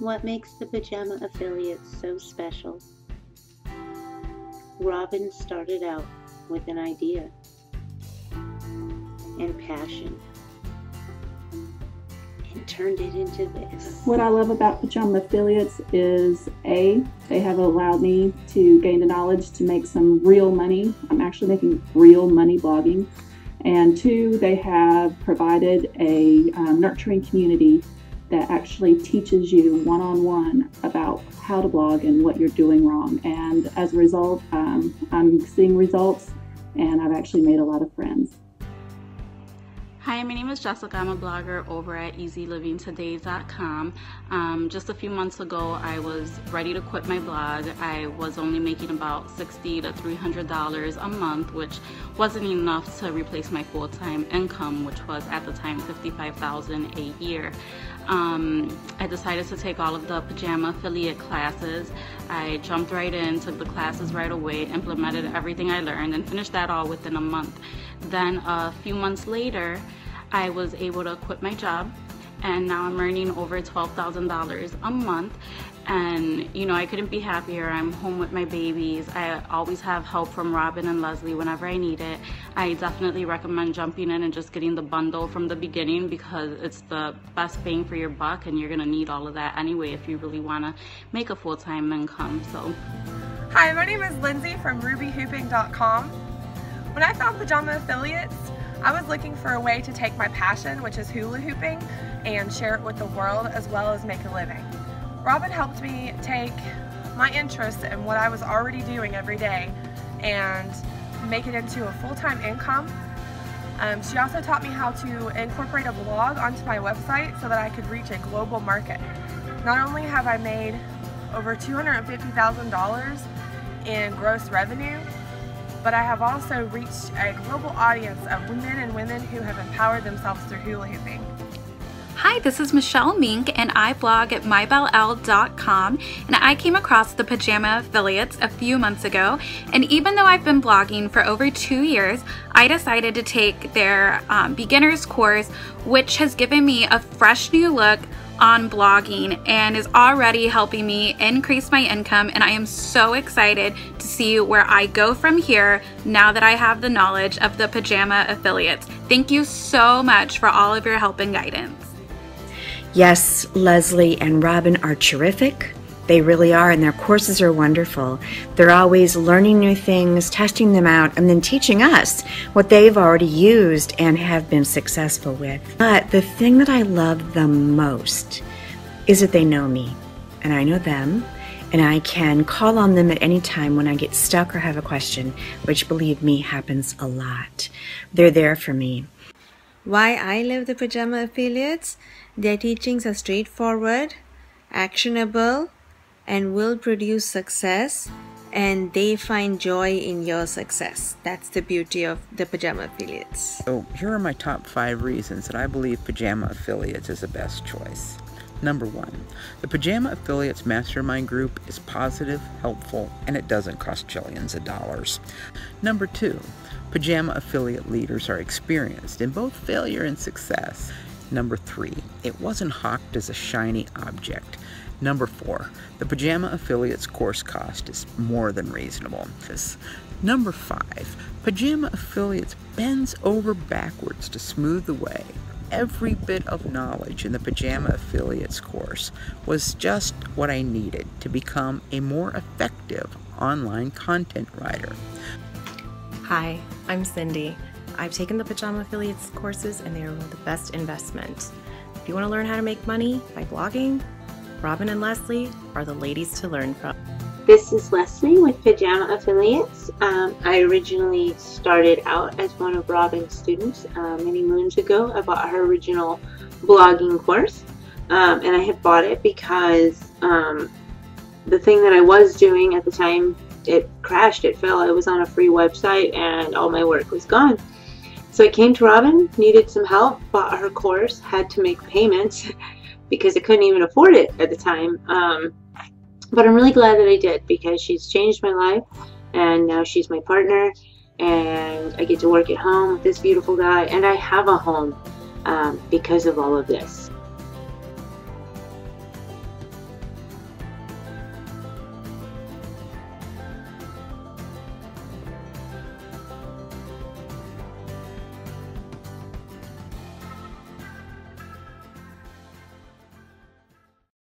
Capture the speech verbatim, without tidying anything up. What makes the Pajama Affiliates so special? Robin started out with an idea and passion and turned it into this. What I love about Pajama Affiliates is A, they have allowed me to gain the knowledge to make some real money. I'm actually making real money blogging. And two, they have provided a um, nurturing community that actually teaches you one-on-one about how to blog and what you're doing wrong. And as a result, um, I'm seeing results and I've actually made a lot of friends. Hi, my name is Jessica. I'm a blogger over at easy living today dot com. Um, just a few months ago, I was ready to quit my blog. I was only making about sixty to three hundred dollars a month, which wasn't enough to replace my full-time income, which was at the time fifty-five thousand dollars a year. Um, I decided to take all of the Pajama Affiliate classes. I jumped right in, took the classes right away, implemented everything I learned, and finished that all within a month. Then a few months later, I was able to quit my job, and now I'm earning over twelve thousand dollars a month. And you know, I couldn't be happier. I'm home with my babies. I always have help from Robin and Leslie whenever I need it. I definitely recommend jumping in and just getting the bundle from the beginning, because it's the best bang for your buck, and you're gonna need all of that anyway if you really wanna make a full-time income, so. Hi, my name is Lindsay from ruby hooping dot com. When I found Pajama Affiliates, I was looking for a way to take my passion, which is hula hooping, and share it with the world as well as make a living. Robin helped me take my interest in what I was already doing every day and make it into a full-time income. Um, she also taught me how to incorporate a blog onto my website so that I could reach a global market. Not only have I made over two hundred fifty thousand dollars in gross revenue, but I have also reached a global audience of women and women who have empowered themselves through hula hooping. Hi, this is Michelle Mink, and I blog at my bell dot com, and I came across the Pajama Affiliates a few months ago, and even though I've been blogging for over two years, I decided to take their um, beginner's course, which has given me a fresh new look on blogging and is already helping me increase my income, and I am so excited to see where I go from here now that I have the knowledge of the Pajama Affiliates. Thank you so much for all of your help and guidance. Yes, Leslie and Robin are terrific. They really are, and their courses are wonderful. They're always learning new things, testing them out, and then teaching us what they've already used and have been successful with. But the thing that I love the most is that they know me, and I know them, and I can call on them at any time when I get stuck or have a question, which, believe me, happens a lot. They're there for me. Why I love the Pajama Affiliates? Their teachings are straightforward, actionable, and will produce success, and they find joy in your success. That's the beauty of the Pajama Affiliates. So here are my top five reasons that I believe Pajama Affiliates is the best choice. Number one, the Pajama Affiliates Mastermind Group is positive, helpful, and it doesn't cost trillions of dollars. Number two, Pajama Affiliate leaders are experienced in both failure and success. Number three, it wasn't hawked as a shiny object. Number four, the Pajama Affiliates course cost is more than reasonable. Number five, Pajama Affiliates bends over backwards to smooth the way. Every bit of knowledge in the Pajama Affiliates course was just what I needed to become a more effective online content writer. Hi, I'm Cindy. I've taken the Pajama Affiliates courses, and they are one of the best investment. If you want to learn how to make money by blogging, Robin and Leslie are the ladies to learn from. This is Leslie with Pajama Affiliates. Um, I originally started out as one of Robin's students uh, many moons ago. I bought her original blogging course, um, and I had bought it because um, the thing that I was doing at the time, it crashed, it fell. I was on a free website, and all my work was gone. So I came to Robin, needed some help, bought her course, had to make payments because I couldn't even afford it at the time. Um, but I'm really glad that I did, because she's changed my life, and now she's my partner, and I get to work at home with this beautiful guy, and I have a home um, because of all of this.